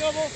Bravo.